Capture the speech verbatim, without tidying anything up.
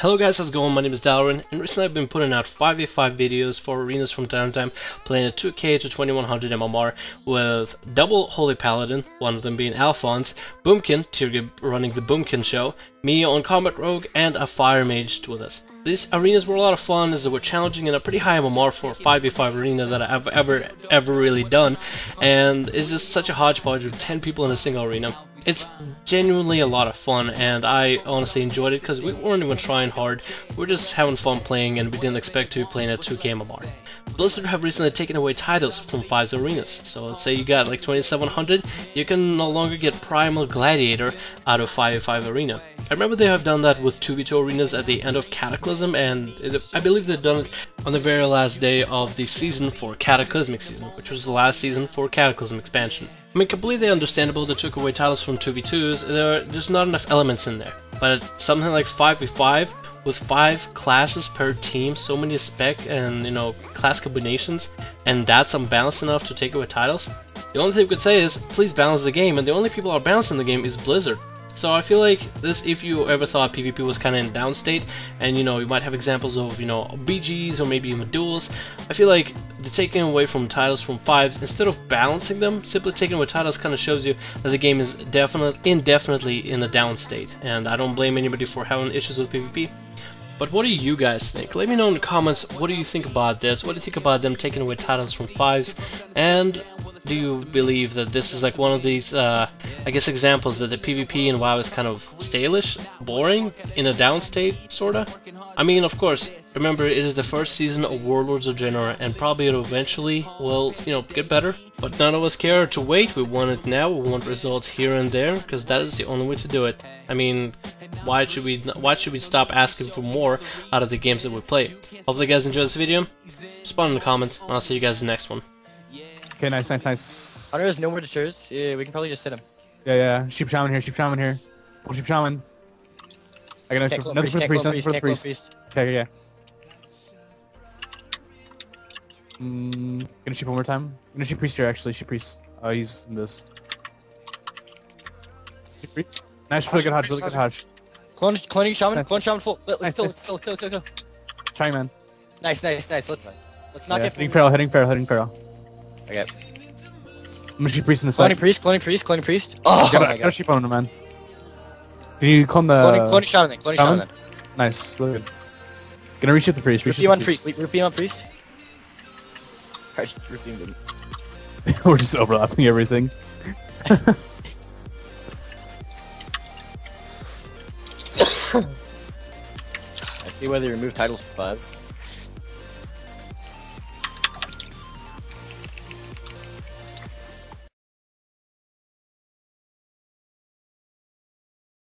Hello guys, how's it going? My name is Dalaran, and recently I've been putting out five v five videos for arenas from time to time, playing a two K to twenty-one hundred M M R with double Holy Paladin, one of them being Alphonse, Boomkin, Tyrge running the Boomkin show, me on Combat Rogue, and a Fire Mage with us. These arenas were a lot of fun as they were challenging and a pretty high M M R for a five v five arena that I've ever, ever really done, and it's just such a hodgepodge with ten people in a single arena. It's genuinely a lot of fun, and I honestly enjoyed it because we weren't even trying hard, we were just having fun playing, and we didn't expect to be playing at two K M M R. Blizzard have recently taken away titles from five's arenas, so let's say you got like twenty-seven hundred, you can no longer get Primal Gladiator out of five v five arena. I remember they have done that with two v two arenas at the end of Cataclysm, and it, I believe they've done it on the very last day of the season for Cataclysmic Season, which was the last season for Cataclysm expansion. I mean, completely understandable they took away titles from two v twos, there are just not enough elements in there. But something like five v five, with five classes per team, so many spec and, you know, class combinations, and that's unbalanced enough to take away titles? The only thing we could say is, please balance the game, and the only people who are balancing the game is Blizzard. So I feel like this, if you ever thought PvP was kind of in downstate, and you know, you might have examples of, you know, B Gs or maybe even duels, I feel like the taking away from titles from fives, instead of balancing them, simply taking away titles kind of shows you that the game is definitely, indefinitely in a downstate, and I don't blame anybody for having issues with PvP. But what do you guys think? Let me know in the comments, what do you think about this? What do you think about them taking away titles from fives? And do you believe that this is like one of these, uh, I guess, examples that the PvP in WoW is kind of stalish, boring, in a downstate, sorta? I mean, of course, remember, it is the first season of Warlords of Draenor, and probably it eventually will, you know, get better. But none of us care to wait, we want it now, we want results here and there, because that is the only way to do it. I mean, why should we why should we stop asking for more out of the games that we play? Hopefully you guys enjoyed this video, respond in the comments, and I'll see you guys in the next one. Okay, nice, nice, nice. I know there's no more to choose, yeah, we can probably just hit him. Yeah, yeah, sheep shaman here, sheep shaman here. Pull sheep shaman. I got another, another priest, priest, another priest, priest. priest. Okay, yeah. Mm, gonna sheep one more time. Gonna sheep priest here, actually, sheep priest. Oh, he's in this. Sheep priest. Nice, really good hodge, really good hodge. Clone, cloning shaman, nice. Clone shaman full. Let's nice, kill, nice. let's kill, kill, kill, kill. Trying, man. Nice, nice, nice. Let's, let's not yeah, get. Heading feral, heading feral, heading feral. Okay. I'm gonna sheep priest in the side. Cloning priest, cloning priest, cloning priest. Oh, oh my god. Sheep on him, man. Can you clone the? Cloning, cloning shaman then, cloning shaman then. Nice, really good. Gonna reshoot the priest. Rupi on priest. Rupi on priest. We're just overlapping everything. I see why they remove titles from fives.